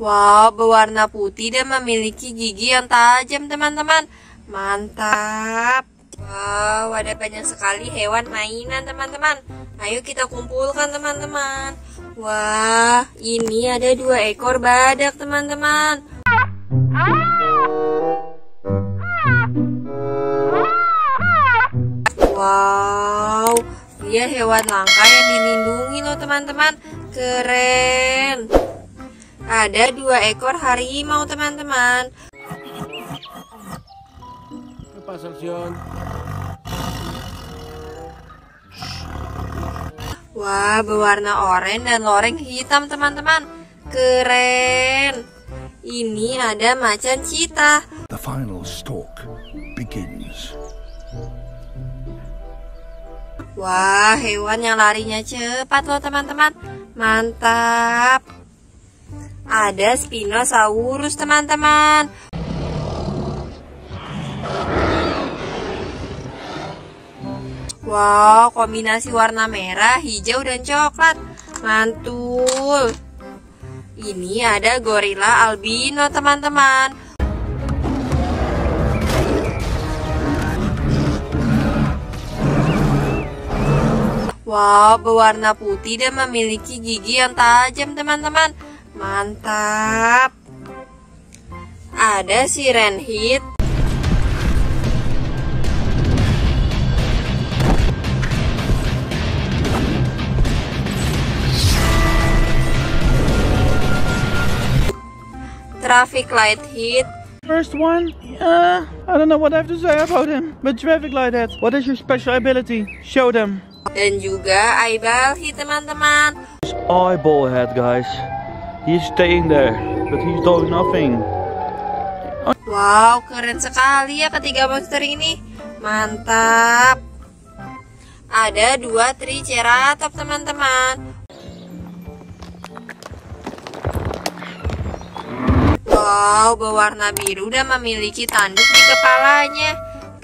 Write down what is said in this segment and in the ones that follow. Wow, berwarna putih dan memiliki gigi yang tajam, teman-teman. Mantap. Wow, ada banyak sekali hewan mainan, teman-teman. Ayo kita kumpulkan, teman-teman. Wah, ini ada 2 ekor badak, teman-teman. Wow, dia hewan langka yang dilindungi loh, teman-teman. Keren. Ada 2 ekor harimau, teman-teman. Wah, berwarna oranye dan loreng hitam, teman-teman. Keren. Ini ada macan cheetah. The final stalk begins. Wah, hewan yang larinya cepat loh, teman-teman. Mantap. Ada Spinosaurus, teman-teman. Wow, kombinasi warna merah, hijau, dan coklat. Mantul. Ini ada gorila albino, teman-teman. Wow, berwarna putih dan memiliki gigi yang tajam, teman-teman. Mantap. Ada Siren Head. Traffic Light Head. First one, I don't know what I have to say about him, but Traffic Light Head, what is your special ability? Show them. Dan juga Eyeball Head, teman-teman. Eyeball Head, guys. He's staying there, but he's doing nothing. Wow, keren sekali ya ketiga monster ini. Mantap. Ada 2 Triceratops, teman-teman. Wow, berwarna biru dan memiliki tanduk di kepalanya.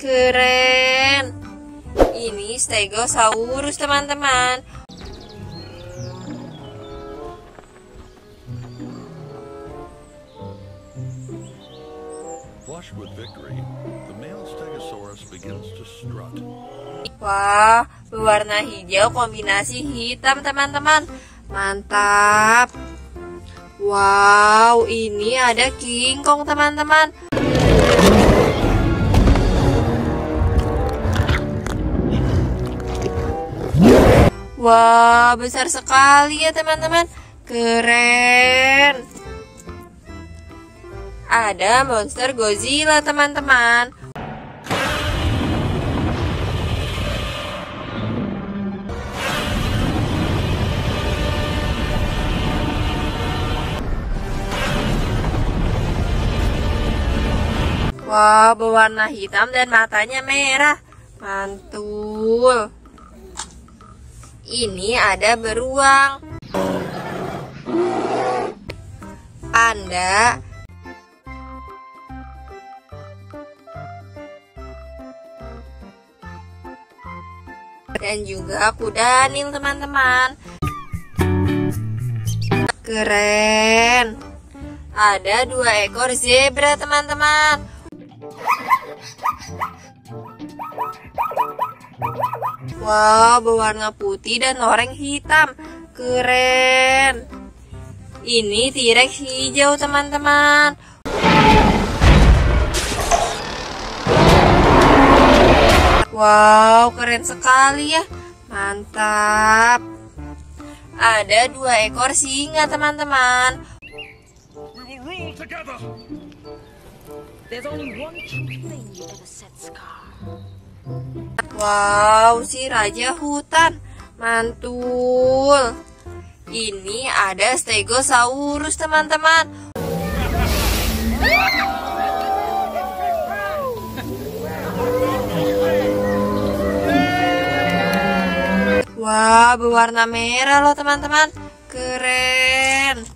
Keren. Ini Stegosaurus, teman-teman. Wah, berwarna hijau kombinasi hitam, teman-teman. Mantap. Wow, ini ada Kingkong, teman-teman. Wow, besar sekali ya, teman-teman. Keren. Ada monster Godzilla, teman-teman. Wow, berwarna hitam dan matanya merah. Mantul. Ini ada beruang. Panda. Dan juga kuda nil, teman-teman. Keren. Ada 2 ekor zebra, teman-teman. Wow, berwarna putih dan loreng hitam. Keren. Ini T-Rex hijau, teman-teman. Wow, keren sekali ya. Mantap. Ada 2 ekor singa, teman-teman. Wow, si raja hutan. Mantul. Ini ada Stegosaurus, teman-teman. Wow, berwarna merah loh, teman-teman. Keren.